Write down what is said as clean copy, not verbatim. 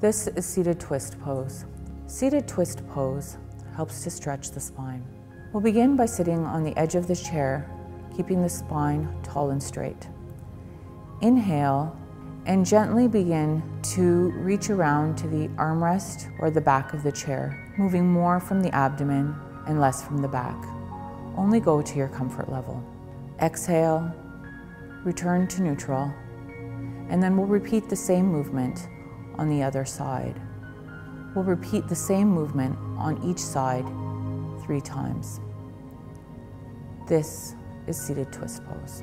This is seated twist pose. Seated twist pose helps to stretch the spine. We'll begin by sitting on the edge of the chair, keeping the spine tall and straight. Inhale and gently begin to reach around to the armrest or the back of the chair, moving more from the abdomen and less from the back. Only go to your comfort level. Exhale, return to neutral, and then we'll repeat the same movement on the other side. We'll repeat the same movement on each side 3 times. This is seated twist pose.